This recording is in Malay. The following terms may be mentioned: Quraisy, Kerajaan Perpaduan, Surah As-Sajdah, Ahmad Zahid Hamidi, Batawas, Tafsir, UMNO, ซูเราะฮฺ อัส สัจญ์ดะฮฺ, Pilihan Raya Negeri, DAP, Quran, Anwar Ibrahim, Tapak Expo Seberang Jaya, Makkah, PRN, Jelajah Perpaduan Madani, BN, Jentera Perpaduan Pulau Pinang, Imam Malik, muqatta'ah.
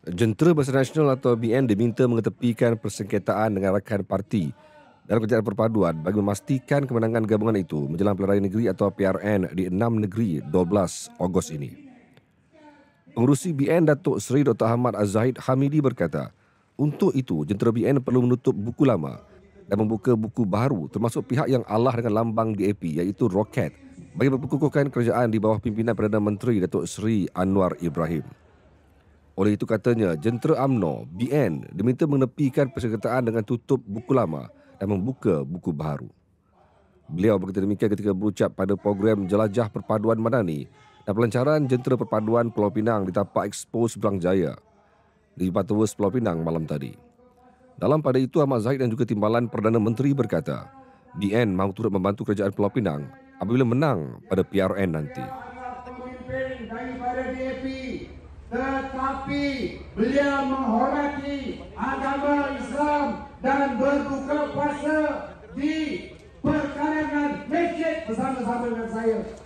Jentera Nasional atau BN diminta mengetepikan persengketaan dengan rakan parti dalam Kerajaan Perpaduan bagi memastikan kemenangan gabungan itu menjelang Pilihan Raya Negeri atau PRN di 6 negeri 12 Ogos ini. Pengerusi BN Datuk Seri Dr. Ahmad Zahid Hamidi berkata, untuk itu jentera BN perlu menutup buku lama dan membuka buku baru termasuk pihak yang alah dengan lambang DAP iaitu roket bagi memperkukuhkan kerajaan di bawah pimpinan Perdana Menteri Datuk Seri Anwar Ibrahim. Oleh itu katanya, jentera UMNO BN diminta menepikan persengketaan dengan tutup buku lama dan membuka buku baru. Beliau berkata demikian ketika berucap pada program Jelajah Perpaduan Madani dan pelancaran Jentera Perpaduan Pulau Pinang di Tapak Expo Seberang Jaya di Batawas, Pulau Pinang malam tadi. Dalam pada itu, Ahmad Zahid dan juga timbalan Perdana Menteri berkata, BN mahu turut membantu kerajaan Pulau Pinang apabila menang pada PRN nanti. Tetapi beliau menghormati agama Islam dan berbuka puasa di perkarangan masjid bersama-sama dengan saya.